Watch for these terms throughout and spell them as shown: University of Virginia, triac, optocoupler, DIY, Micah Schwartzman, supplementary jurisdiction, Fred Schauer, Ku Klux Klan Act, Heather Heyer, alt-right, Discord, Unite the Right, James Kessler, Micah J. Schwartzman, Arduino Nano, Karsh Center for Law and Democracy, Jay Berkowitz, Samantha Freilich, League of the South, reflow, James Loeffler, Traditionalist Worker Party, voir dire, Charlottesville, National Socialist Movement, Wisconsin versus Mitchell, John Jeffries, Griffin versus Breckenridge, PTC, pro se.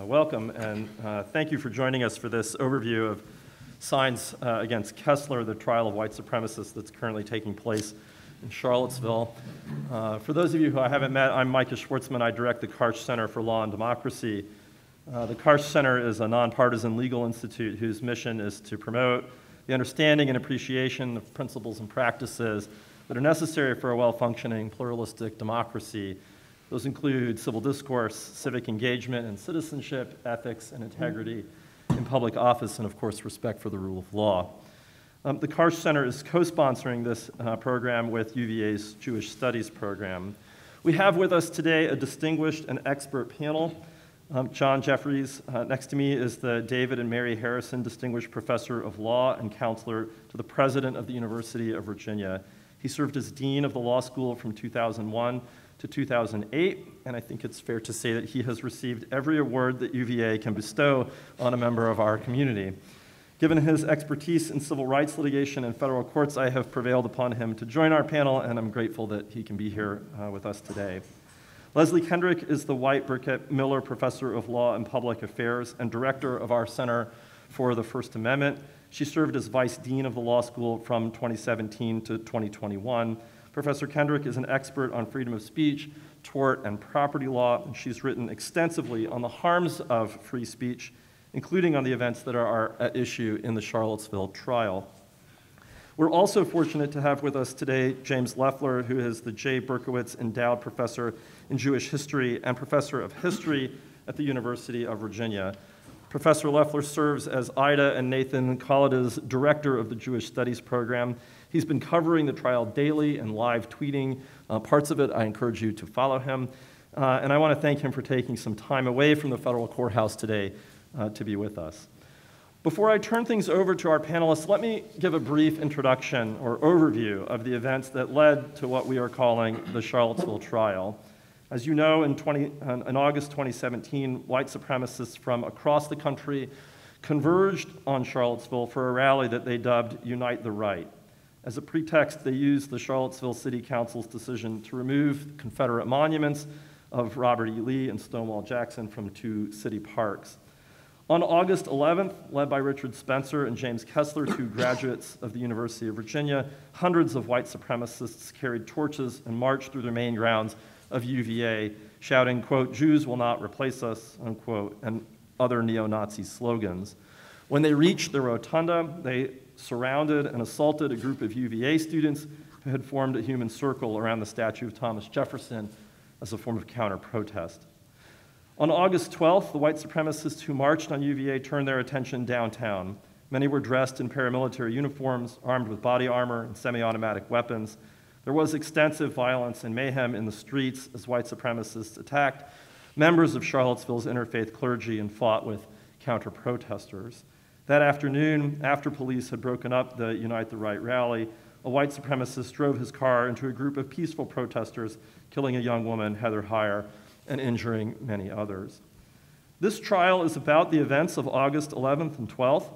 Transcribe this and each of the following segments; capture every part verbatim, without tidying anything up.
Uh, welcome, and uh, thank you for joining us for this overview of Sines uh, against Kessler, the trial of white supremacists that's currently taking place in Charlottesville. Uh, for those of you who I haven't met, I'm Micah Schwartzman. I direct the Karsh Center for Law and Democracy. Uh, the Karsh Center is a nonpartisan legal institute whose mission is to promote the understanding and appreciation of principles and practices that are necessary for a well-functioning, pluralistic democracy. Those include civil discourse, civic engagement and citizenship, ethics and integrity in public office, and of course, respect for the rule of law. Um, the Karsh Center is co-sponsoring this uh, program with U V A's Jewish Studies Program. We have with us today a distinguished and expert panel. Um, John Jeffries, uh, next to me, is the David and Mary Harrison Distinguished Professor of Law and Counselor to the President of the University of Virginia. He served as Dean of the Law School from two thousand one to two thousand eight, and I think it's fair to say that he has received every award that U V A can bestow on a member of our community. Given his expertise in civil rights litigation and federal courts, I have prevailed upon him to join our panel, and I'm grateful that he can be here uh, with us today. Leslie Kendrick is the White Burkett Miller Professor of Law and Public Affairs and Director of our Center for the First Amendment. She served as Vice Dean of the Law School from twenty seventeen to twenty twenty-one. Professor Kendrick is an expert on freedom of speech, tort, and property law, and she's written extensively on the harms of free speech, including on the events that are at issue in the Charlottesville trial. We're also fortunate to have with us today James Loeffler, who is the Jay Berkowitz Endowed Professor in Jewish History and Professor of History at the University of Virginia. Professor Loeffler serves as Ida and Nathan Collada's Director of the Jewish Studies Program. He's been covering the trial daily and live tweeting uh, parts of it. I encourage you to follow him. Uh, and I want to thank him for taking some time away from the federal courthouse today Uh, to be with us. Before I turn things over to our panelists, let me give a brief introduction or overview of the events that led to what we are calling the Charlottesville trial. As you know, in, twenty, uh, in August twenty seventeen, white supremacists from across the country converged on Charlottesville for a rally that they dubbed Unite the Right. As a pretext, they used the Charlottesville City Council's decision to remove Confederate monuments of Robert E. Lee and Stonewall Jackson from two city parks. On August eleventh, led by Richard Spencer and James Kessler, two graduates of the University of Virginia, hundreds of white supremacists carried torches and marched through the main grounds of U V A, shouting, quote, "Jews will not replace us," unquote, and other neo-Nazi slogans. When they reached the rotunda, they surrounded and assaulted a group of U V A students who had formed a human circle around the statue of Thomas Jefferson as a form of counter-protest. On August twelfth, the white supremacists who marched on U V A turned their attention downtown. Many were dressed in paramilitary uniforms, armed with body armor and semi-automatic weapons. There was extensive violence and mayhem in the streets as white supremacists attacked members of Charlottesville's interfaith clergy and fought with counter-protesters. That afternoon, after police had broken up the Unite the Right rally, a white supremacist drove his car into a group of peaceful protesters, killing a young woman, Heather Heyer, and injuring many others. This trial is about the events of August eleventh and twelfth.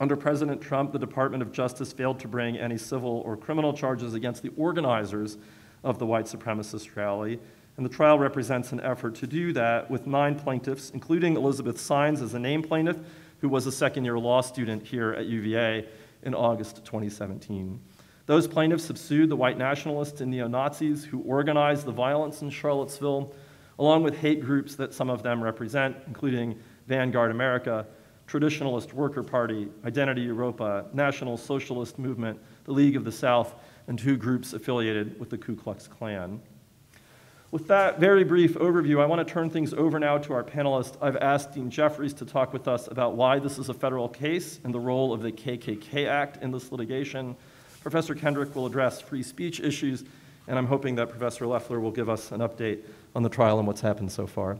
Under President Trump, the Department of Justice failed to bring any civil or criminal charges against the organizers of the white supremacist rally, and the trial represents an effort to do that with nine plaintiffs, including Elizabeth Sines as a named plaintiff, who was a second-year law student here at U V A in August twenty seventeen. Those plaintiffs have sued the white nationalists and neo-Nazis who organized the violence in Charlottesville, along with hate groups that some of them represent, including Vanguard America, Traditionalist Worker Party, Identity Europa, National Socialist Movement, the League of the South, and two groups affiliated with the Ku Klux Klan. With that very brief overview, I want to turn things over now to our panelists. I've asked Dean Jeffries to talk with us about why this is a federal case and the role of the K K K Act in this litigation. Professor Kendrick will address free speech issues, and I'm hoping that Professor Loeffler will give us an update on the trial and what's happened so far.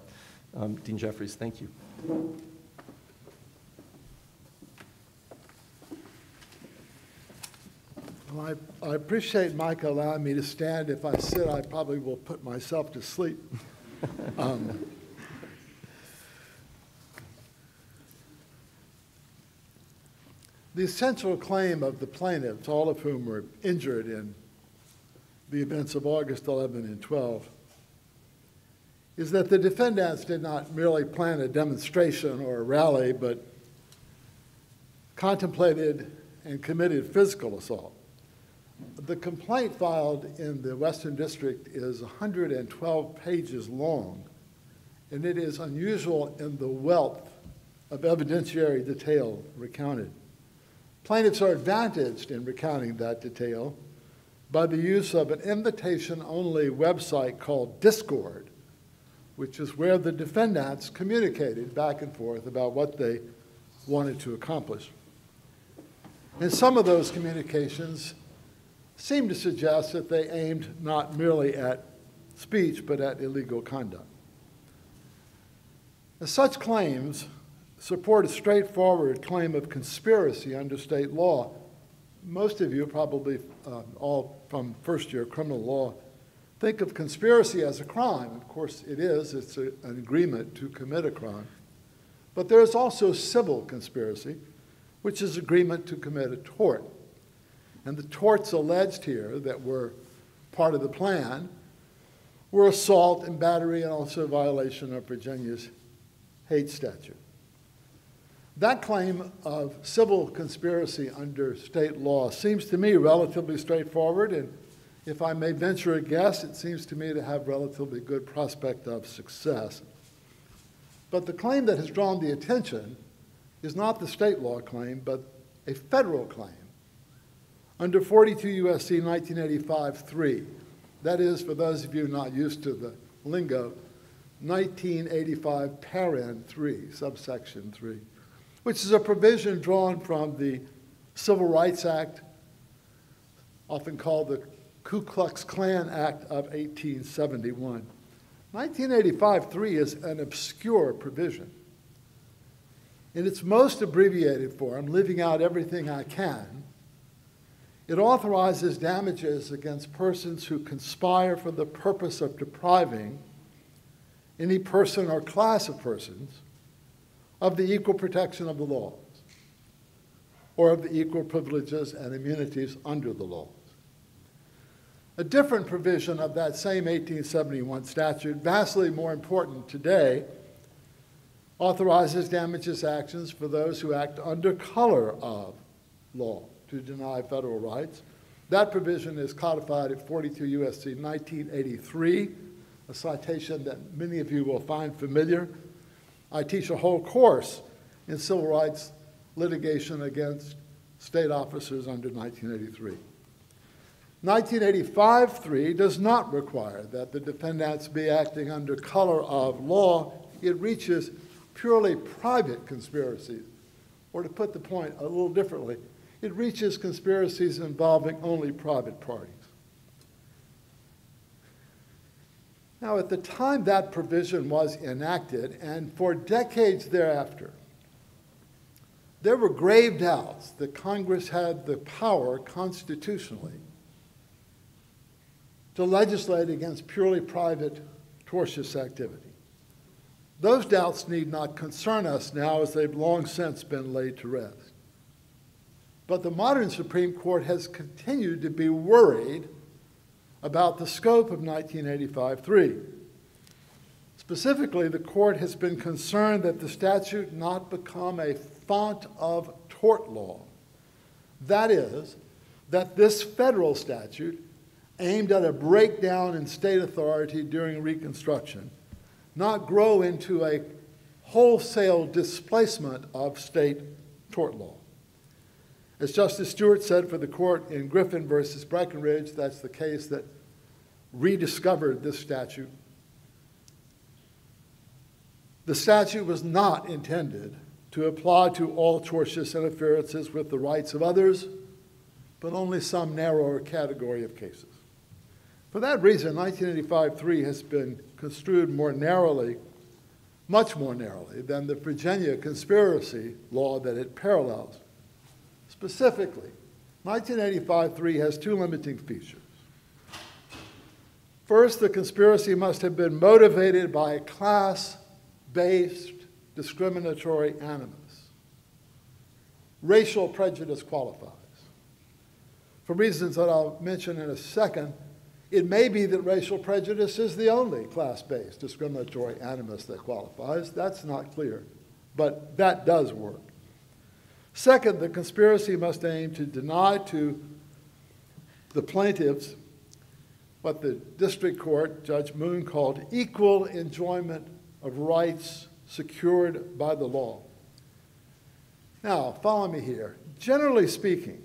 Um, Dean Jeffries, thank you. Well, I, I appreciate Mike allowing me to stand. If I sit, I probably will put myself to sleep. um, the essential claim of the plaintiffs, all of whom were injured in the events of August eleven and twelve, is that the defendants did not merely plan a demonstration or a rally, but contemplated and committed physical assault. The complaint filed in the Western District is one hundred twelve pages long, and it is unusual in the wealth of evidentiary detail recounted. Plaintiffs are advantaged in recounting that detail by the use of an invitation-only website called Discord, which is where the defendants communicated back and forth about what they wanted to accomplish. And some of those communications seem to suggest that they aimed not merely at speech, but at illegal conduct. Now, such claims support a straightforward claim of conspiracy under state law. Most of you, probably uh, all from first-year criminal law, think of conspiracy as a crime. Of course, it is. It's a, an agreement to commit a crime. But there is also civil conspiracy, which is agreement to commit a tort. And the torts alleged here that were part of the plan were assault and battery and also violation of Virginia's hate statute. That claim of civil conspiracy under state law seems to me relatively straightforward, and if I may venture a guess, it seems to me to have relatively good prospect of success. But the claim that has drawn the attention is not the state law claim, but a federal claim under forty-two U S C nineteen eighty-five three. That is, for those of you not used to the lingo, nineteen eighty-five parent three, subsection three. Which is a provision drawn from the Civil Rights Act, often called the Ku Klux Klan Act of eighteen seventy-one. nineteen eighty-five three is an obscure provision. In its most abbreviated form, leaving out everything I can, it authorizes damages against persons who conspire for the purpose of depriving any person or class of persons of the equal protection of the laws, or of the equal privileges and immunities under the laws. A different provision of that same eighteen seventy-one statute, vastly more important today, authorizes damages actions for those who act under color of law to deny federal rights. That provision is codified at forty-two U S C nineteen eighty-three, a citation that many of you will find familiar. I teach a whole course in civil rights litigation against state officers under nineteen eighty-three. nineteen eighty-five three does not require that the defendants be acting under color of law. It reaches purely private conspiracies. Or to put the point a little differently, it reaches conspiracies involving only private parties. Now, at the time that provision was enacted, and for decades thereafter, there were grave doubts that Congress had the power constitutionally to legislate against purely private tortious activity. Those doubts need not concern us now, as they've long since been laid to rest. But the modern Supreme Court has continued to be worried about the scope of nineteen eighty-five three. Specifically, the court has been concerned that the statute not become a font of tort law. That is, that this federal statute aimed at a breakdown in state authority during Reconstruction not grow into a wholesale displacement of state tort law. As Justice Stewart said for the court in Griffin versus Breckenridge, that's the case that rediscovered this statute. The statute was not intended to apply to all tortious interferences with the rights of others, but only some narrower category of cases. For that reason, nineteen eighty-five three has been construed more narrowly, much more narrowly, than the Virginia conspiracy law that it parallels. Specifically, nineteen eighty-five three has two limiting features. First, the conspiracy must have been motivated by a class-based discriminatory animus. Racial prejudice qualifies. For reasons that I'll mention in a second, It may be that racial prejudice is the only class-based discriminatory animus that qualifies. That's not clear, but that does work. Second, the conspiracy must aim to deny to the plaintiffs what the district court, Judge Moon, called equal enjoyment of rights secured by the law. Now, follow me here. Generally speaking,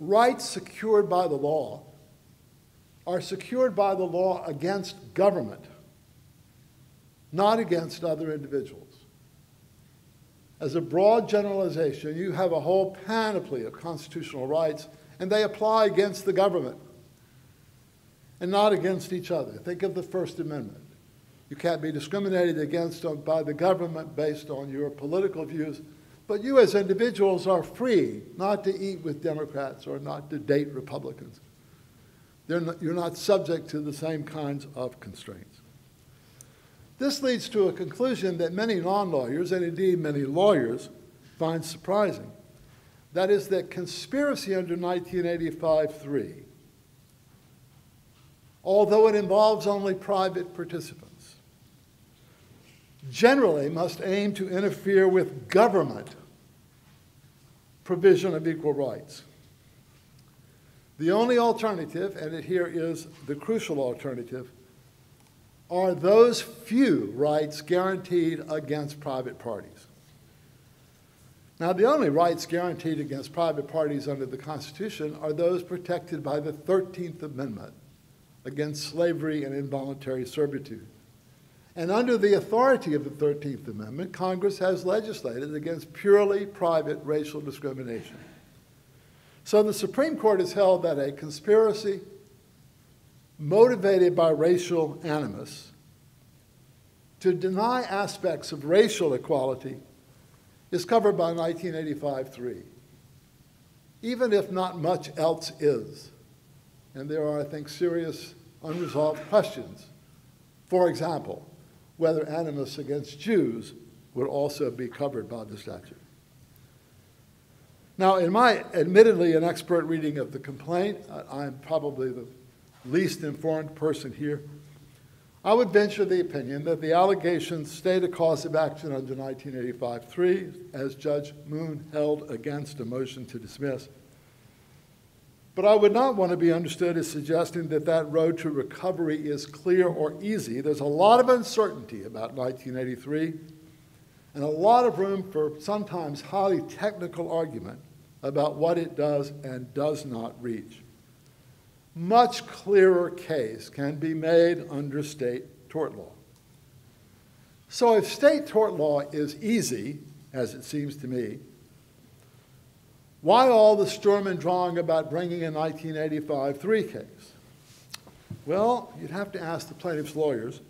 rights secured by the law are secured by the law against government, not against other individuals. As a broad generalization, you have a whole panoply of constitutional rights, and they apply against the government and not against each other. Think of the First Amendment. You can't be discriminated against by the government based on your political views, but you as individuals are free not to eat with Democrats or not to date Republicans. They're not, you're not subject to the same kinds of constraints. This leads to a conclusion that many non-lawyers, and indeed many lawyers, find surprising. That is that conspiracy under nineteen eighty-five three, although it involves only private participants, generally must aim to interfere with government provision of equal rights. The only alternative, and it here is the crucial alternative, are those few rights guaranteed against private parties. Now, the only rights guaranteed against private parties under the Constitution are those protected by the thirteenth amendment against slavery and involuntary servitude. And under the authority of the thirteenth amendment, Congress has legislated against purely private racial discrimination. So the Supreme Court has held that a conspiracy motivated by racial animus to deny aspects of racial equality is covered by nineteen eighty-five three, even if not much else is. And there are, I think, serious unresolved questions. For example, whether animus against Jews would also be covered by the statute. Now, in my admittedly inexpert reading of the complaint, I'm probably the least informed person here, I would venture the opinion that the allegations state a cause of action under nineteen eighty-five three, as Judge Moon held against a motion to dismiss. But I would not want to be understood as suggesting that that road to recovery is clear or easy. There's a lot of uncertainty about nineteen eighty-three and a lot of room for sometimes highly technical argument about what it does and does not reach. Much clearer case can be made under state tort law. So if state tort law is easy, as it seems to me, why all the storm and drawing about bringing a nineteen eighty-five three case? Well, you'd have to ask the plaintiff's lawyers,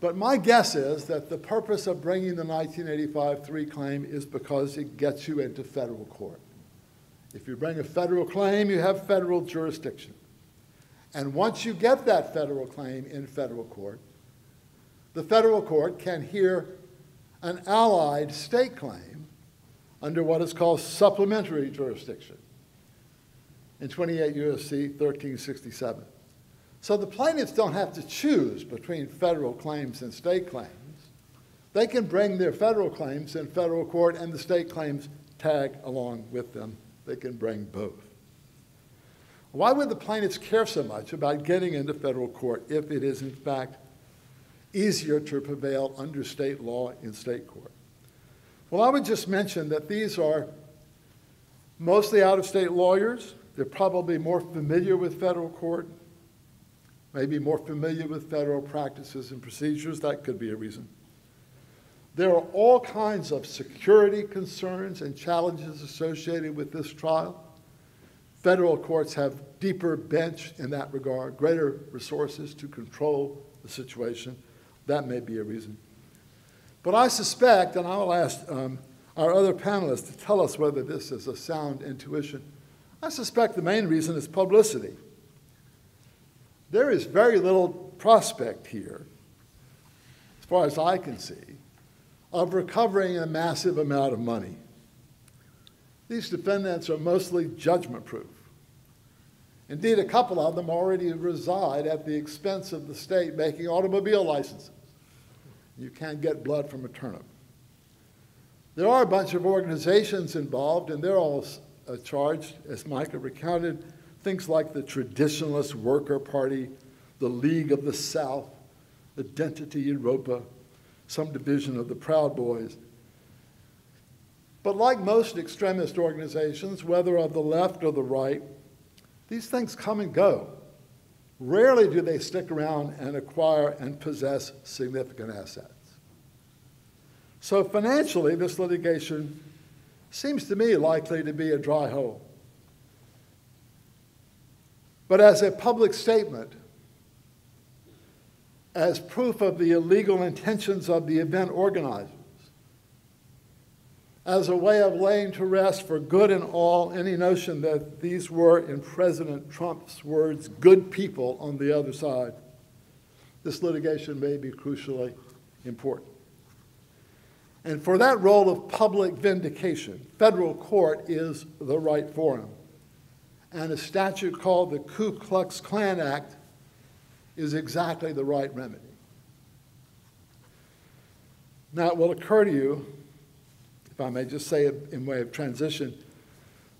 but my guess is that the purpose of bringing the nineteen eighty-five three claim is because it gets you into federal court. If you bring a federal claim, you have federal jurisdiction. And once you get that federal claim in federal court, the federal court can hear an allied state claim under what is called supplementary jurisdiction in twenty-eight U S C thirteen sixty-seven. So the plaintiffs don't have to choose between federal claims and state claims. They can bring their federal claims in federal court and the state claims tag along with them. They can bring both. Why would the plaintiffs care so much about getting into federal court if it is, in fact, easier to prevail under state law in state court? Well, I would just mention that these are mostly out-of-state lawyers. They're probably more familiar with federal court, maybe more familiar with federal practices and procedures. That could be a reason. There are all kinds of security concerns and challenges associated with this trial. Federal courts have deeper bench in that regard, greater resources to control the situation. That may be a reason. But I suspect, and I will ask um, our other panelists to tell us whether this is a sound intuition, I suspect the main reason is publicity. There is very little prospect here, as far as I can see, of recovering a massive amount of money. These defendants are mostly judgment-proof. Indeed, a couple of them already reside at the expense of the state making automobile licenses. You can't get blood from a turnip. There are a bunch of organizations involved, and they're all uh, charged, as Micah recounted, things like the Traditionalist Worker Party, the League of the South, Identity Europa, some division of the Proud Boys. But like most extremist organizations, whether of the left or the right, these things come and go. Rarely do they stick around and acquire and possess significant assets. So financially, this litigation seems to me likely to be a dry hole. But as a public statement, as proof of the illegal intentions of the event organizers, as a way of laying to rest for good and all any notion that these were, in President Trump's words, good people on the other side, this litigation may be crucially important. And for that role of public vindication, federal court is the right forum. And a statute called the Ku Klux Klan Act is exactly the right remedy. Now, it will occur to you, if I may just say it in way of transition,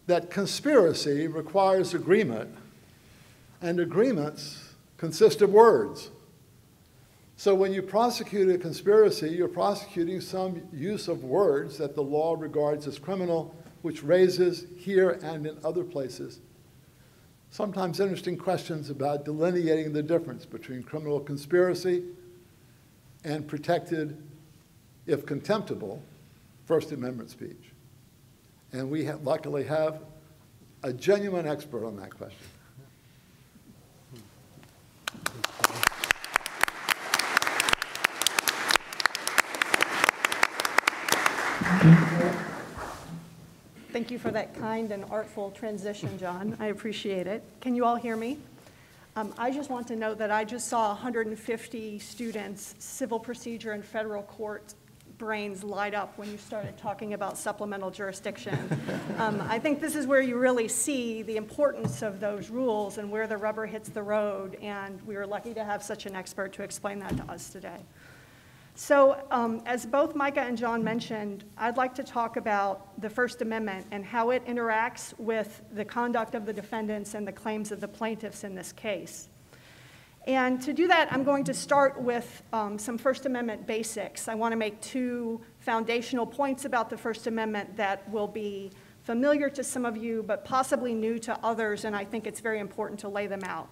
that conspiracy requires agreement, and agreements consist of words. So when you prosecute a conspiracy, you're prosecuting some use of words that the law regards as criminal, which raises here and in other places sometimes interesting questions about delineating the difference between criminal conspiracy and protected, if contemptible, First Amendment speech. And we have, luckily have a genuine expert on that question. Thank you for that kind and artful transition, John. I appreciate it. Can you all hear me? Um, I just want to note that I just saw one hundred fifty students, civil procedure and federal court brains light up when you started talking about supplemental jurisdiction. um, I think this is where you really see the importance of those rules and where the rubber hits the road, and we were lucky to have such an expert to explain that to us today. So um, as both Micah and John mentioned, I'd like to talk about the First Amendment and how it interacts with the conduct of the defendants and the claims of the plaintiffs in this case. And to do that, I'm going to start with um, some First Amendment basics. I want to make two foundational points about the First Amendment that will be familiar to some of you, but possibly new to others, and I think it's very important to lay them out.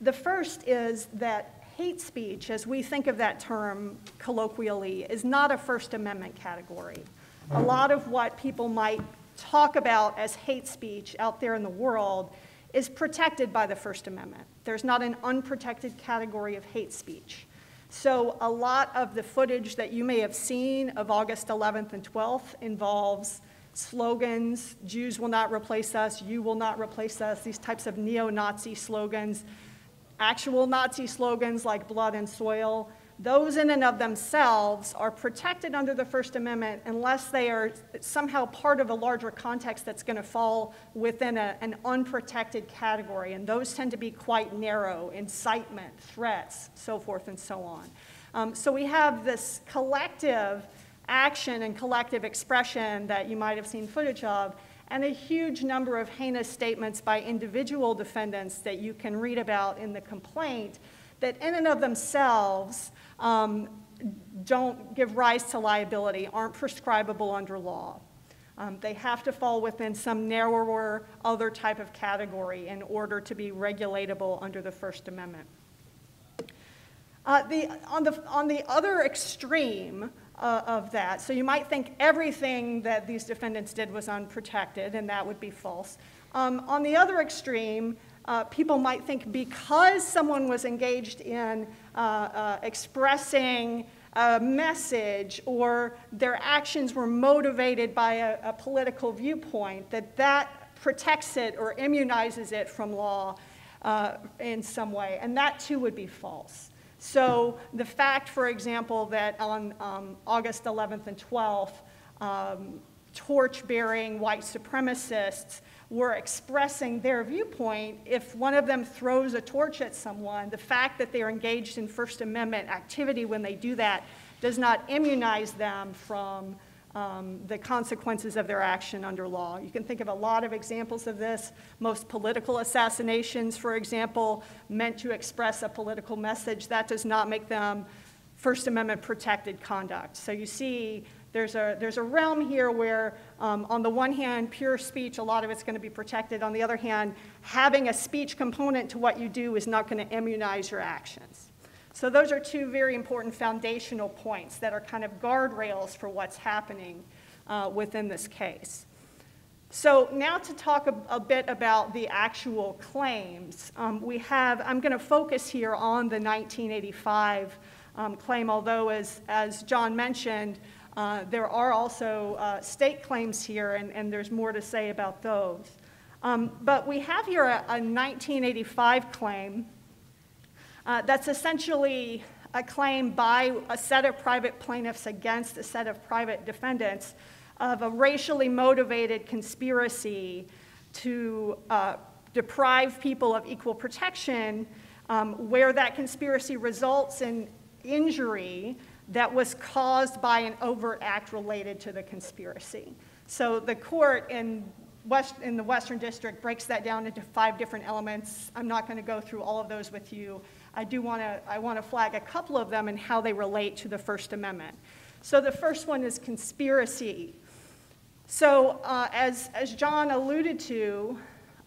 The first is that hate speech, as we think of that term colloquially, is not a First Amendment category. A lot of what people might talk about as hate speech out there in the world is protected by the First Amendment. There's not an unprotected category of hate speech. So a lot of the footage that you may have seen of August eleventh and twelfth involves slogans, Jews will not replace us, you will not replace us, these types of neo-Nazi slogans. Actual Nazi slogans like blood and soil, those in and of themselves are protected under the First Amendment unless they are somehow part of a larger context that's going to fall within a, an unprotected category, and those tend to be quite narrow: incitement, threats, so forth and so on. Um, so we have this collective action and collective expression that you might have seen footage of, and a huge number of heinous statements by individual defendants that you can read about in the complaint that in and of themselves um, don't give rise to liability, aren't prescribable under law. Um, they have to fall within some narrower other type of category in order to be regulatable under the First Amendment. Uh, the, on, the, on the other extreme, Uh, of that. So you might think everything that these defendants did was unprotected, and that would be false. Um, on the other extreme, uh, people might think because someone was engaged in uh, uh, expressing a message or their actions were motivated by a, a political viewpoint, that that protects it or immunizes it from law uh, in some way, and that too would be false. So the fact, for example, that on um, August eleventh and twelfth, um, torch-bearing white supremacists were expressing their viewpoint, if one of them throws a torch at someone, the fact that they're engaged in First Amendment activity when they do that does not immunize them from um, the consequences of their action under law. You can think of a lot of examples of this. Most political assassinations, for example, meant to express a political message, that does not make them First Amendment protected conduct. So you see, There's a, there's a realm here where, um, on the one hand, pure speech, a lot of it's going to be protected. On the other hand, having a speech component to what you do is not going to immunize your actions. So those are two very important foundational points that are kind of guardrails for what's happening uh, within this case. So now to talk a, a bit about the actual claims. Um, we have, I'm going to focus here on the nineteen eighty-five um, claim, although as, as John mentioned, Uh, there are also uh, state claims here, and, and there's more to say about those. Um, but we have here a, a nineteen eighty-five claim uh, that's essentially a claim by a set of private plaintiffs against a set of private defendants of a racially motivated conspiracy to uh, deprive people of equal protection um, where that conspiracy results in injury that was caused by an overt act related to the conspiracy. So the court in, West, in the Western District breaks that down into five different elements. I'm not going to go through all of those with you. I do want to I want to flag a couple of them and how they relate to the First Amendment. So the first one is conspiracy. So uh, as, as John alluded to,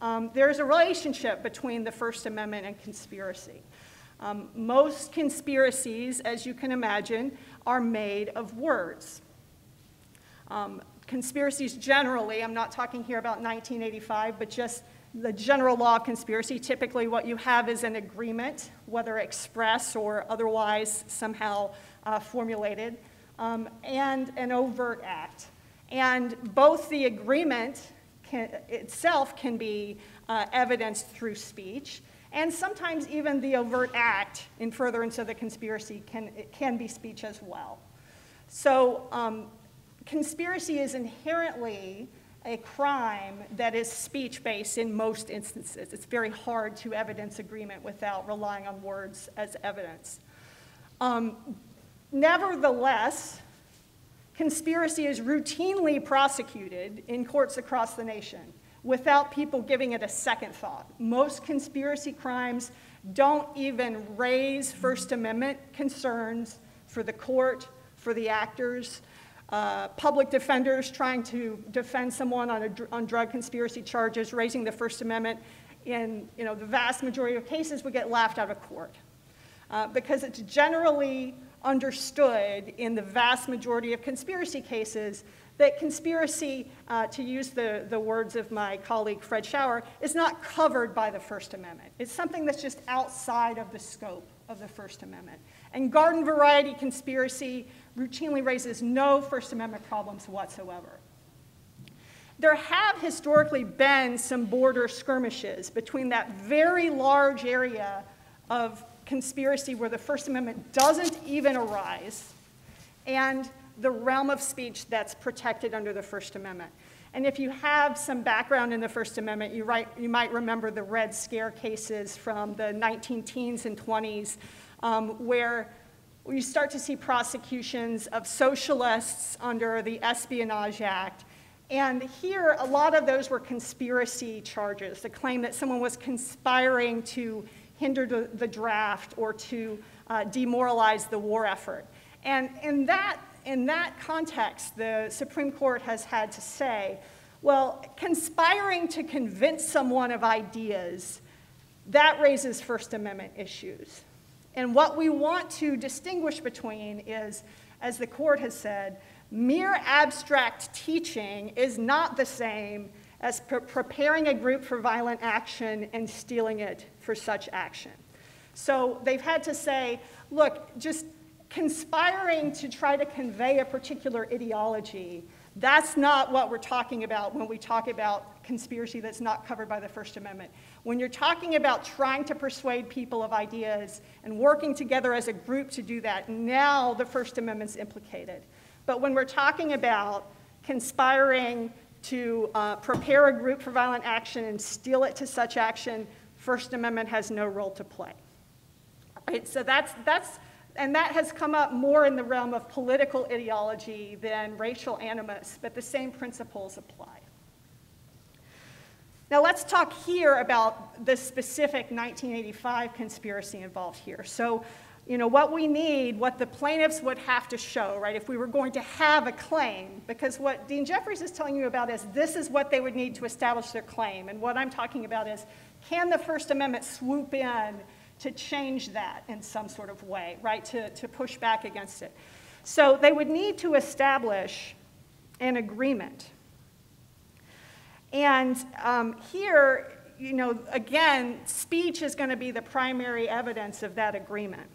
um, there's a relationship between the First Amendment and conspiracy. Um, most conspiracies, as you can imagine, are made of words. Um, conspiracies generally, I'm not talking here about nineteen eighty-five, but just the general law of conspiracy, typically what you have is an agreement, whether express or otherwise somehow uh, formulated, um, and an overt act. And both the agreement can, itself can be uh, evidenced through speech, and sometimes even the overt act in furtherance of the conspiracy can, it can be speech as well. So um, conspiracy is inherently a crime that is speech-based in most instances. It's very hard to evidence agreement without relying on words as evidence. Um, nevertheless, conspiracy is routinely prosecuted in courts across the nation, without people giving it a second thought. Most conspiracy crimes don't even raise First Amendment concerns for the court, for the actors. Uh, public defenders trying to defend someone on, a, on drug conspiracy charges, raising the First Amendment in you know, the vast majority of cases would get laughed out of court uh, because it's generally understood in the vast majority of conspiracy cases that conspiracy, uh, to use the, the words of my colleague Fred Schauer, is not covered by the First Amendment. It's something that's just outside of the scope of the First Amendment. And garden variety conspiracy routinely raises no First Amendment problems whatsoever. There have historically been some border skirmishes between that very large area of conspiracy where the First Amendment doesn't even arise and the realm of speech that's protected under the First Amendment. And if you have some background in the First Amendment, you, write, you might remember the Red Scare cases from the nineteen teens and twenties, um, where you start to see prosecutions of socialists under the Espionage Act. And here, a lot of those were conspiracy charges, the claim that someone was conspiring to hinder the, the draft or to uh, demoralize the war effort. And in that In that context, the Supreme Court has had to say, well, conspiring to convince someone of ideas, that raises First Amendment issues. And what we want to distinguish between is, as the court has said, mere abstract teaching is not the same as pre- preparing a group for violent action and stealing it for such action. So they've had to say, look, just conspiring to try to convey a particular ideology, that's not what we're talking about when we talk about conspiracy that's not covered by the First Amendment. When you're talking about trying to persuade people of ideas and working together as a group to do that, now the First Amendment's implicated. But when we're talking about conspiring to uh, prepare a group for violent action and steal it to such action, First Amendment has no role to play. Right, so that's, that's, and that has come up more in the realm of political ideology than racial animus, but the same principles apply. Now let's talk here about the specific nineteen eighty-five conspiracy involved here. So, you know, what we need, what the plaintiffs would have to show, right, if we were going to have a claim, because what Dean Jeffries is telling you about is this is what they would need to establish their claim, and what I'm talking about is, can the First Amendment swoop in to change that in some sort of way, right, to, to push back against it? So they would need to establish an agreement. And um, here, you know, again, speech is going to be the primary evidence of that agreement.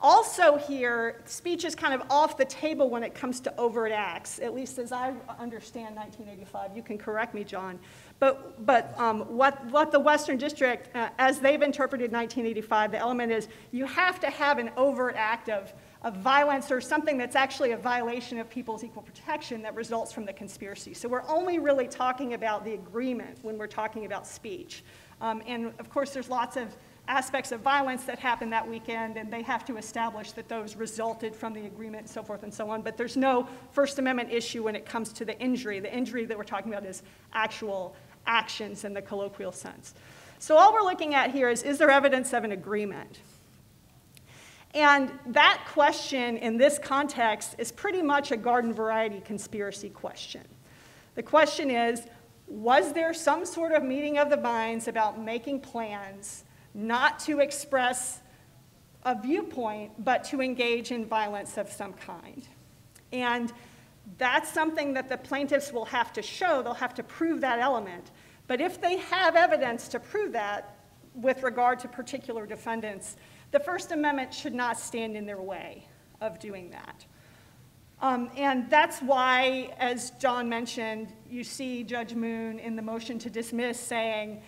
Also here, speech is kind of off the table when it comes to overt acts, at least as I understand nineteen eighty-five. You can correct me, John. But, but um, what, what the Western District, uh, as they've interpreted nineteen eighty-five, the element is you have to have an overt act of, of violence or something that's actually a violation of people's equal protection that results from the conspiracy. So we're only really talking about the agreement when we're talking about speech. Um, and of course, there's lots of aspects of violence that happened that weekend, and they have to establish that those resulted from the agreement and so forth and so on. But there's no First Amendment issue when it comes to the injury. The injury that we're talking about is actual actions in the colloquial sense. So all we're looking at here is, is there evidence of an agreement? And that question in this context is pretty much a garden variety conspiracy question. The question is, was there some sort of meeting of the minds about making plans not to express a viewpoint, but to engage in violence of some kind? And that's something that the plaintiffs will have to show. They'll have to prove that element. But if they have evidence to prove that with regard to particular defendants, the First Amendment should not stand in their way of doing that. Um, and that's why, as John mentioned, you see Judge Moon in the motion to dismiss saying,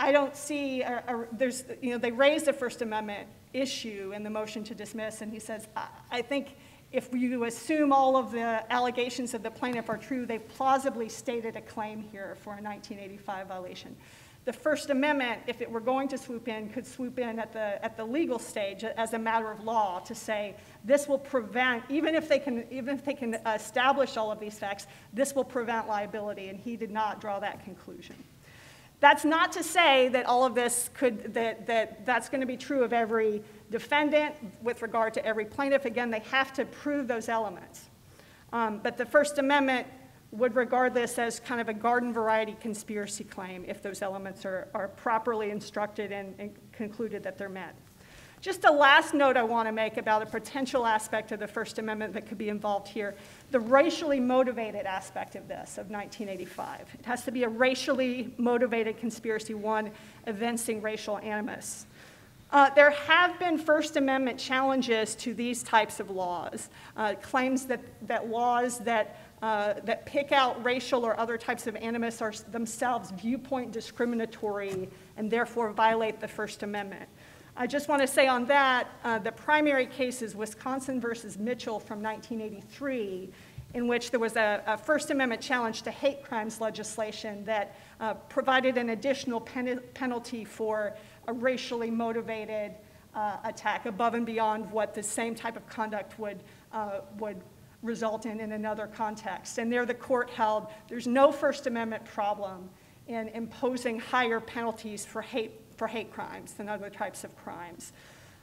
I don't see, a, a, there's, you know, they raised a First Amendment issue in the motion to dismiss, and he says, I, I think if you assume all of the allegations of the plaintiff are true, they've plausibly stated a claim here for a nineteen eighty-five violation. The First Amendment, if it were going to swoop in, could swoop in at the, at the legal stage as a matter of law to say this will prevent, even if they can, even if they can establish all of these facts, this will prevent liability, and he did not draw that conclusion. That's not to say that all of this could, that, that that's going to be true of every defendant with regard to every plaintiff. Again, they have to prove those elements. Um, but the First Amendment would regard this as kind of a garden variety conspiracy claim if those elements are, are properly instructed and, and concluded that they're met. Just a last note I want to make about a potential aspect of the First Amendment that could be involved here, the racially motivated aspect of this, of nineteen eighty-five. It has to be a racially motivated conspiracy, one evincing racial animus. Uh, there have been First Amendment challenges to these types of laws, uh, claims that, that laws that Uh, that pick out racial or other types of animus are themselves viewpoint discriminatory and therefore violate the First Amendment. I just want to say on that, uh, the primary case is Wisconsin versus Mitchell from nineteen eighty-three, in which there was a, a First Amendment challenge to hate crimes legislation that uh, provided an additional pen penalty for a racially motivated uh, attack above and beyond what the same type of conduct would, uh, would result in in another context. And there the court held there's no First Amendment problem in imposing higher penalties for hate, for hate crimes than other types of crimes.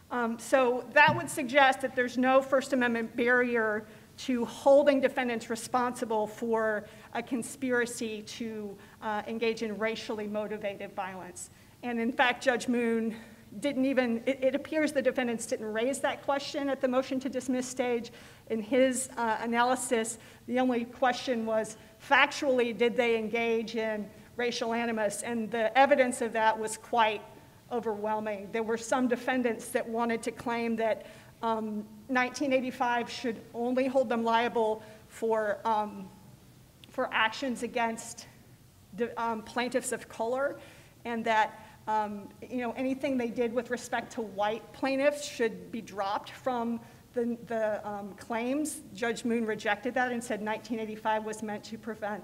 Um, so that would suggest that there's no First Amendment barrier to holding defendants responsible for a conspiracy to uh, engage in racially motivated violence. And in fact, Judge Moon didn't even, it, it appears the defendants didn't raise that question at the motion to dismiss stage. In his uh, analysis, the only question was, factually, did they engage in racial animus? And the evidence of that was quite overwhelming. There were some defendants that wanted to claim that um, nineteen eighty-five should only hold them liable for, um, for actions against um, plaintiffs of color, and that Um, you know, anything they did with respect to white plaintiffs should be dropped from the, the um, claims, Judge Moon rejected that and said nineteen eighty-five was meant to prevent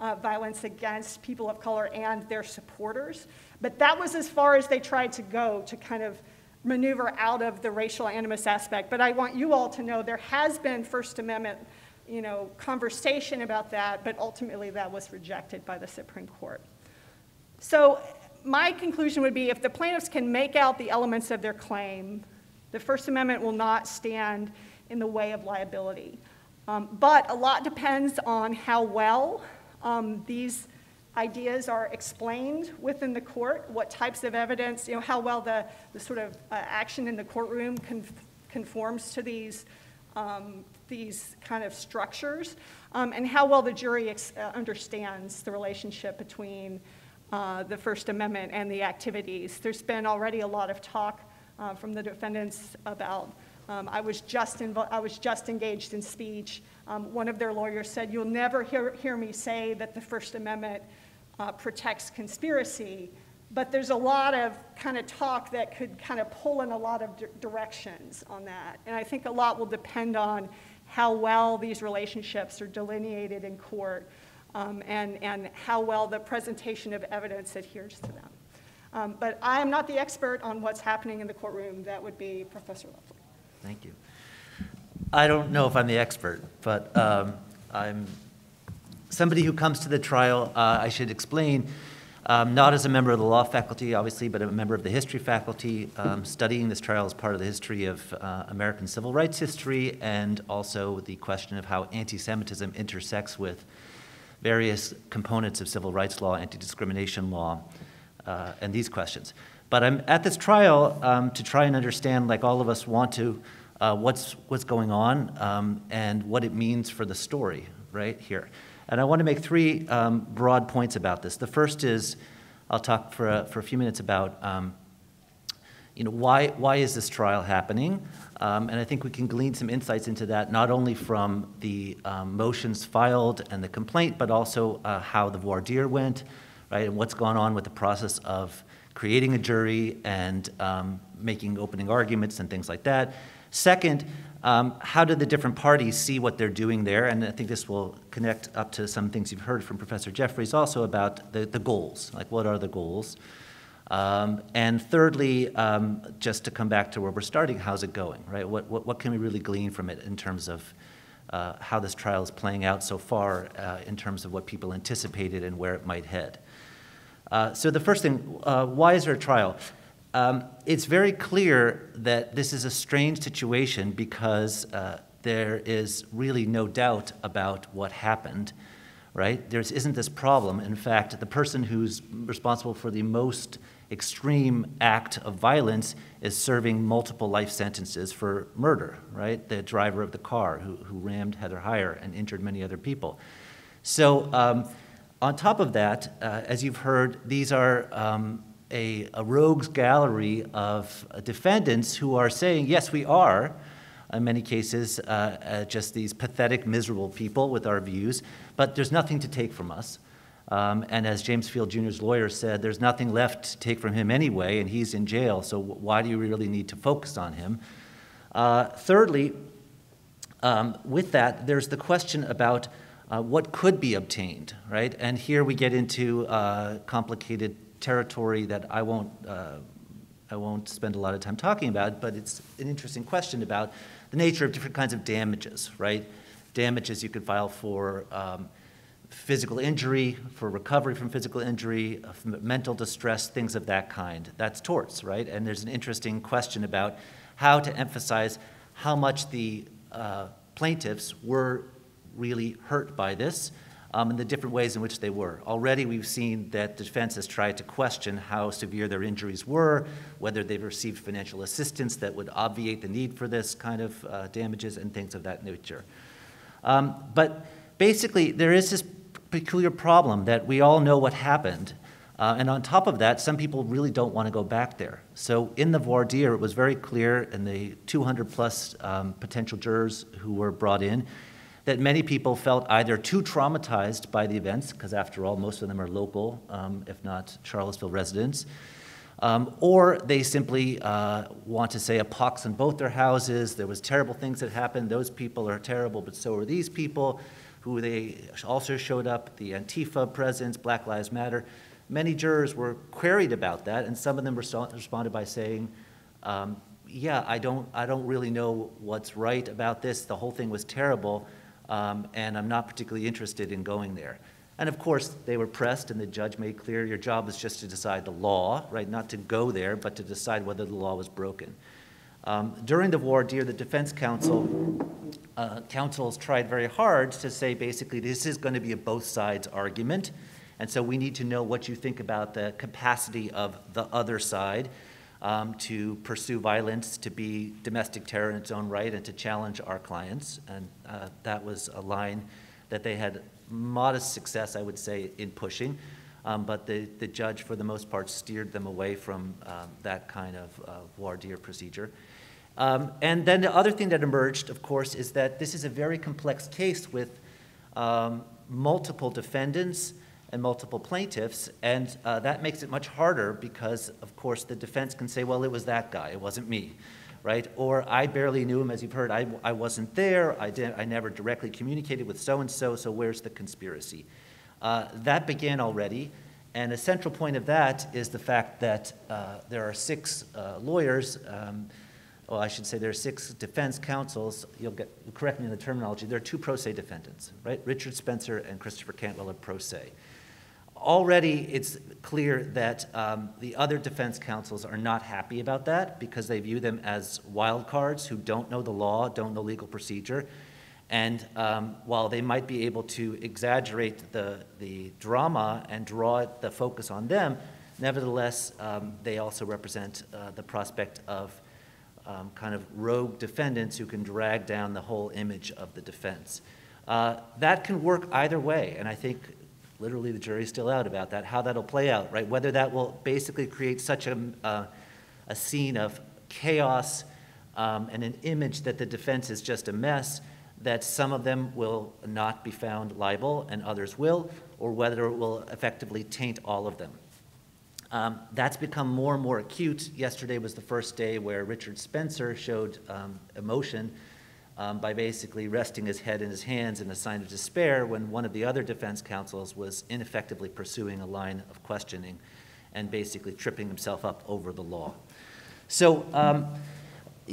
uh, violence against people of color and their supporters. But that was as far as they tried to go to kind of maneuver out of the racial animus aspect. But I want you all to know there has been First Amendment, you know, conversation about that, but ultimately that was rejected by the Supreme Court. So my conclusion would be if the plaintiffs can make out the elements of their claim, the First Amendment will not stand in the way of liability. Um, but a lot depends on how well um, these ideas are explained within the court, what types of evidence, you know, how well the, the sort of uh, action in the courtroom conf conforms to these um, these kind of structures, um, and how well the jury ex uh, understands the relationship between uh, the First Amendment and the activities. There's been already a lot of talk uh, from the defendants about, um, I was just I was just engaged in speech. Um, one of their lawyers said, you'll never hear, hear me say that the First Amendment uh, protects conspiracy, but there's a lot of kind of talk that could kind of pull in a lot of di directions on that. And I think a lot will depend on how well these relationships are delineated in court um, and, and how well the presentation of evidence adheres to them. Um, but I am not the expert on what's happening in the courtroom. That would be Professor Loeffler. Thank you. I don't know if I'm the expert, but um, I'm somebody who comes to the trial, uh, I should explain, um, not as a member of the law faculty, obviously, but a member of the history faculty, um, studying this trial as part of the history of uh, American civil rights history, and also the question of how anti-Semitism intersects with various components of civil rights law, anti-discrimination law, uh, and these questions. But I'm at this trial um, to try and understand, like all of us want to, Uh, what's, what's going on um, and what it means for the story right here. And I want to make three um, broad points about this. The first is, I'll talk for a, for a few minutes about um, you know, why, why is this trial happening? Um, and I think we can glean some insights into that, not only from the um, motions filed and the complaint, but also uh, how the voir dire went, right, and what's gone on with the process of creating a jury and um, making opening arguments and things like that. Second, um, how do the different parties see what they're doing there? And I think this will connect up to some things you've heard from Professor Jeffries also about the, the goals, like what are the goals? Um, and thirdly, um, just to come back to where we're starting, how's it going, right? What, what, what can we really glean from it in terms of uh, how this trial is playing out so far uh, in terms of what people anticipated and where it might head? Uh, so the first thing, uh, why is there a trial? Um, it's very clear that this is a strange situation because uh, there is really no doubt about what happened, right? There isn't this problem. In fact, the person who's responsible for the most extreme act of violence is serving multiple life sentences for murder, right? The driver of the car who, who rammed Heather Heyer and injured many other people. So um, on top of that, uh, as you've heard, these are um, A, a rogues gallery of defendants who are saying, yes, we are, in many cases, uh, uh, just these pathetic, miserable people with our views, but there's nothing to take from us. Um, and as James Field Junior's lawyer said, there's nothing left to take from him anyway, and he's in jail, so why do you really need to focus on him? Uh, thirdly, um, with that, there's the question about uh, what could be obtained, right? And here we get into uh, complicated territory that I won't, uh, I won't spend a lot of time talking about, but it's an interesting question about the nature of different kinds of damages, right? Damages you could file for um, physical injury, for recovery from physical injury, uh, from mental distress, things of that kind. That's torts, right? And there's an interesting question about how to emphasize how much the uh, plaintiffs were really hurt by this, Um, and the different ways in which they were. Already we've seen that the defense has tried to question how severe their injuries were, whether they've received financial assistance that would obviate the need for this kind of uh, damages and things of that nature. Um, but basically, there is this peculiar problem that we all know what happened. Uh, and on top of that, some people really don't want to go back there. So in the voir dire, it was very clear in the two hundred plus um, potential jurors who were brought in, that many people felt either too traumatized by the events, because after all, most of them are local, um, if not Charlottesville residents, Um, or they simply uh, want to say a pox in both their houses, there was terrible things that happened, those people are terrible, but so are these people, who they also showed up, the Antifa presence, Black Lives Matter. Many jurors were queried about that, and some of them responded by saying, um, yeah, I don't, I don't really know what's right about this, the whole thing was terrible, um, and I'm not particularly interested in going there. And of course, they were pressed, and the judge made clear, your job was just to decide the law, right? Not to go there, but to decide whether the law was broken. Um, during the voir dire, the defense counsel, uh, counsels tried very hard to say, basically, this is going to be a both sides argument, and so we need to know what you think about the capacity of the other side um, to pursue violence, to be domestic terror in its own right, and to challenge our clients. And uh, that was a line that they had modest success, I would say, in pushing, um, but the, the judge, for the most part, steered them away from um, that kind of uh, voir dire procedure. Um, and then the other thing that emerged, of course, is that this is a very complex case with um, multiple defendants and multiple plaintiffs, and uh, that makes it much harder because, of course, the defense can say, well, it was that guy, it wasn't me, right? Or I barely knew him, as you've heard, I, I wasn't there, I, didn't, I never directly communicated with so-and-so, so where's the conspiracy? Uh, that began already, and a central point of that is the fact that uh, there are six uh, lawyers, um, well, I should say there are six defense counsels, you'll get, correct me in the terminology, there are two pro se defendants, right? Richard Spencer and Christopher Cantwell are pro se. Already, it's clear that um, the other defense counsels are not happy about that because they view them as wild cards who don't know the law, don't know legal procedure. And um, while they might be able to exaggerate the, the drama and draw the focus on them, nevertheless, um, they also represent uh, the prospect of um, kind of rogue defendants who can drag down the whole image of the defense. Uh, that can work either way, and I think literally the jury's still out about that, how that'll play out, right? Whether that will basically create such a, uh, a scene of chaos um, and an image that the defense is just a mess, that some of them will not be found liable and others will, or whether it will effectively taint all of them. Um, that's become more and more acute. Yesterday was the first day where Richard Spencer showed um, emotion Um, by basically resting his head in his hands in a sign of despair when one of the other defense counsels was ineffectively pursuing a line of questioning and basically tripping himself up over the law. So um,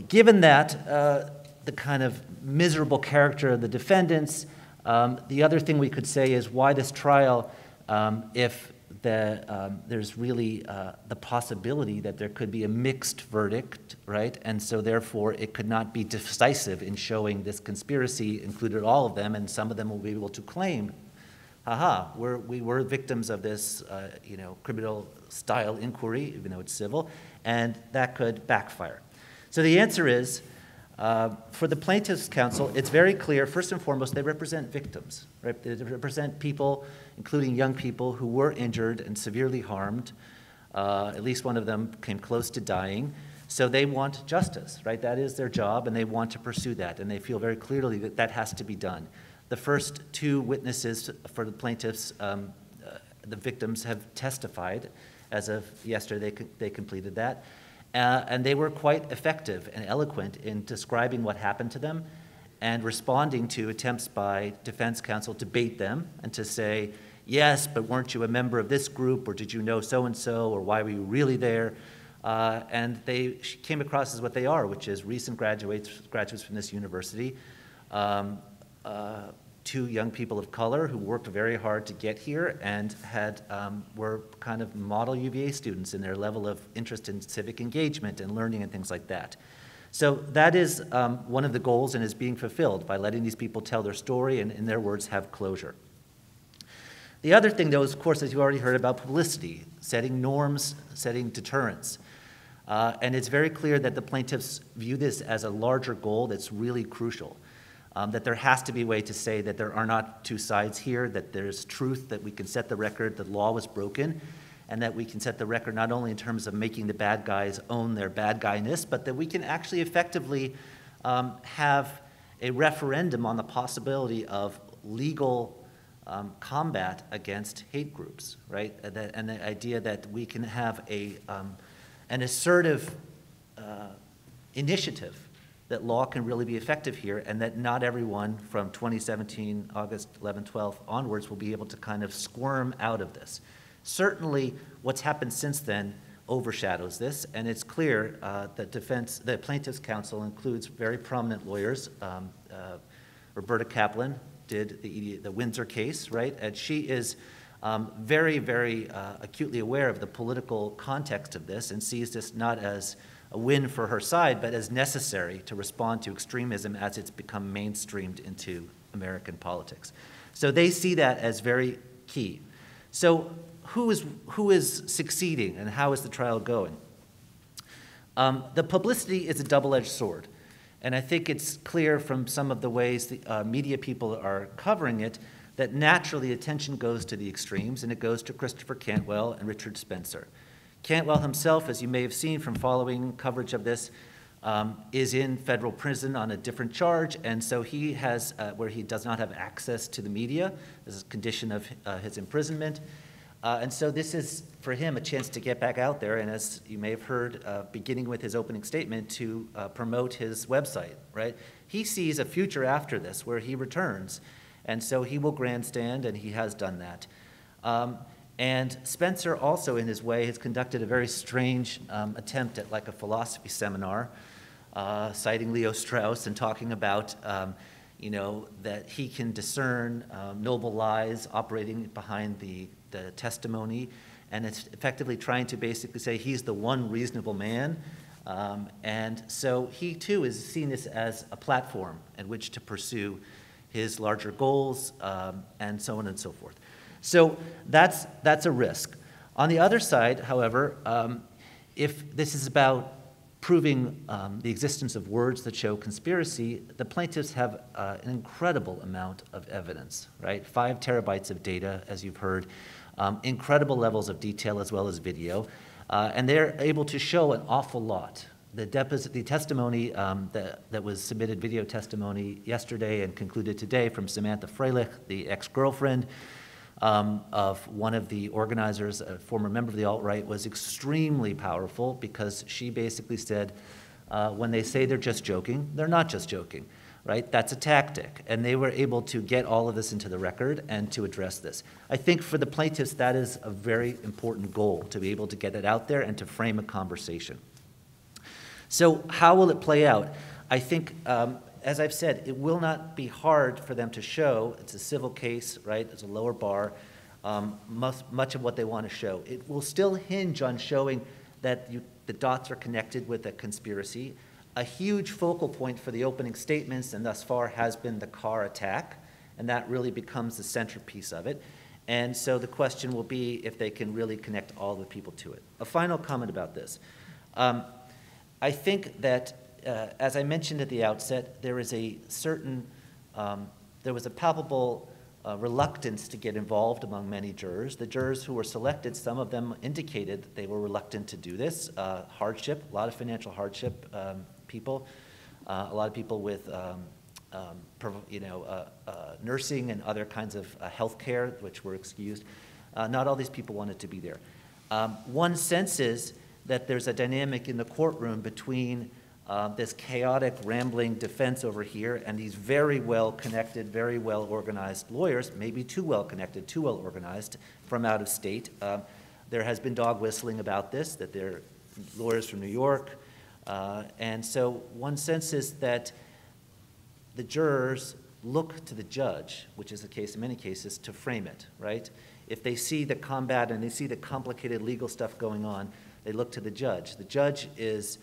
given that, uh, the kind of miserable character of the defendants, um, the other thing we could say is why this trial um, if the, um, there's really uh, the possibility that there could be a mixed verdict, right? And so therefore it could not be decisive in showing this conspiracy included all of them, and some of them will be able to claim, haha, we're, we were victims of this uh, you know, criminal style inquiry, even though it's civil, and that could backfire. So the answer is, Uh, for the plaintiffs' counsel, it's very clear, first and foremost, they represent victims, right? They represent people, including young people, who were injured and severely harmed. Uh, at least one of them came close to dying. So they want justice, right? That is their job, and they want to pursue that, and they feel very clearly that that has to be done. The first two witnesses for the plaintiffs, um, uh, the victims, have testified. As of yesterday, they, they completed that. Uh, and they were quite effective and eloquent in describing what happened to them and responding to attempts by defense counsel to bait them and to say, yes, but weren't you a member of this group, or did you know so-and-so, or why were you really there? Uh, and they came across as what they are, which is recent graduates, graduates from this university, um, uh, two young people of color who worked very hard to get here and had, um, were kind of model U V A students in their level of interest in civic engagement and learning and things like that. So that is um, one of the goals and is being fulfilled by letting these people tell their story and, in their words, have closure. The other thing, though, is, of course, as you already heard, about publicity, setting norms, setting deterrence. Uh, and it's very clear that the plaintiffs view this as a larger goal that's really crucial. Um, that there has to be a way to say that there are not two sides here, that there's truth, that we can set the record, the law was broken, and that we can set the record not only in terms of making the bad guys own their bad guyness, but that we can actually effectively um, have a referendum on the possibility of legal um, combat against hate groups, right? And the, and the idea that we can have a um, an assertive uh, initiative that law can really be effective here, and that not everyone from twenty seventeen, August eleventh, twelfth onwards will be able to kind of squirm out of this. Certainly, what's happened since then overshadows this, and it's clear uh, that defense, the plaintiff's counsel includes very prominent lawyers. Um, uh, Roberta Kaplan did the, the Windsor case, right? And she is um, very, very uh, acutely aware of the political context of this and sees this not as a win for her side, but as necessary to respond to extremism as it's become mainstreamed into American politics. So they see that as very key. So who is, who is succeeding and how is the trial going? Um, the publicity is a double-edged sword. And I think it's clear from some of the ways the uh, media people are covering it that naturally attention goes to the extremes, and it goes to Christopher Cantwell and Richard Spencer. Cantwell himself, as you may have seen from following coverage of this, um, is in federal prison on a different charge, and so he has, uh, where he does not have access to the media. This is a condition of uh, his imprisonment. Uh, and so this is, for him, a chance to get back out there, and as you may have heard, uh, beginning with his opening statement, to uh, promote his website, right? He sees a future after this where he returns, and so he will grandstand, and he has done that. Um, and Spencer also, in his way, has conducted a very strange um, attempt at like a philosophy seminar, uh, citing Leo Strauss and talking about um, you know, that he can discern um, noble lies operating behind the, the testimony, and it's effectively trying to basically say he's the one reasonable man. Um, and so he too is seen this as a platform in which to pursue his larger goals, um, and so on and so forth. So that's, that's a risk. On the other side, however, um, if this is about proving um, the existence of words that show conspiracy, the plaintiffs have uh, an incredible amount of evidence, right? Five terabytes of data, as you've heard, um, incredible levels of detail as well as video, uh, and they're able to show an awful lot. The, deposit, the testimony um, that, that was submitted, video testimony yesterday and concluded today from Samantha Freilich, the ex-girlfriend Um, of one of the organizers, a former member of the alt-right, was extremely powerful because she basically said, uh, when they say they're just joking, they're not just joking, right? That's a tactic. And they were able to get all of this into the record and to address this. I think for the plaintiffs, that is a very important goal, to be able to get it out there and to frame a conversation. So how will it play out? I think, um, as I've said, it will not be hard for them to show. It's a civil case, right? It's a lower bar, um, much, much of what they want to show. It will still hinge on showing that you, the dots are connected with a conspiracy. A huge focal point for the opening statements and thus far has been the car attack, and that really becomes the centerpiece of it. And so the question will be if they can really connect all the people to it. A final comment about this. Um, I think that Uh, as I mentioned at the outset, there is a certain, um, there was a palpable uh, reluctance to get involved among many jurors. The jurors who were selected, some of them indicated that they were reluctant to do this. Uh, hardship, a lot of financial hardship um, people, uh, a lot of people with, um, um, you know, uh, uh, nursing and other kinds of uh, health care, which were excused. Uh, not all these people wanted to be there. Um, one senses that there's a dynamic in the courtroom between Uh, this chaotic, rambling defense over here and these very well-connected, very well-organized lawyers, maybe too well-connected, too well-organized, from out of state. Uh, there has been dog whistling about this, that they're lawyers from New York. Uh, and so one senses that the jurors look to the judge, which is the case in many cases, to frame it, right? If they see the combat and they see the complicated legal stuff going on, they look to the judge. The judge is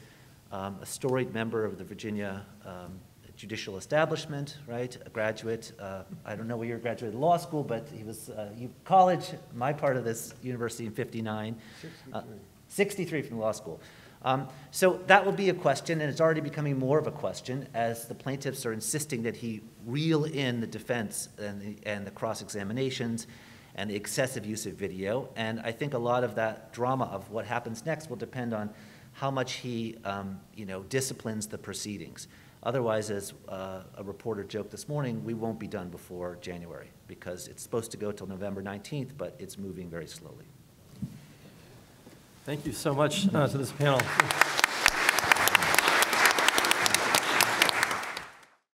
Um, a storied member of the Virginia um, judicial establishment, right? A graduate, uh, I don't know where you graduated law school, but he was, uh, you, college, my part of this university in fifty-nine. sixty-three. Uh, sixty-three from law school. Um, so that will be a question, and it's already becoming more of a question as the plaintiffs are insisting that he reel in the defense and the, and the cross-examinations and the excessive use of video. And I think a lot of that drama of what happens next will depend on how much he, um, you know, disciplines the proceedings. Otherwise, as uh, a reporter joked this morning, we won't be done before January because it's supposed to go till November nineteenth, but it's moving very slowly. Thank you so much uh, to this panel.